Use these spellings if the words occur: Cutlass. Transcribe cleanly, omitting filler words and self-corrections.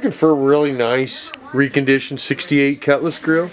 Looking for a really nice reconditioned '68 Cutlass grill.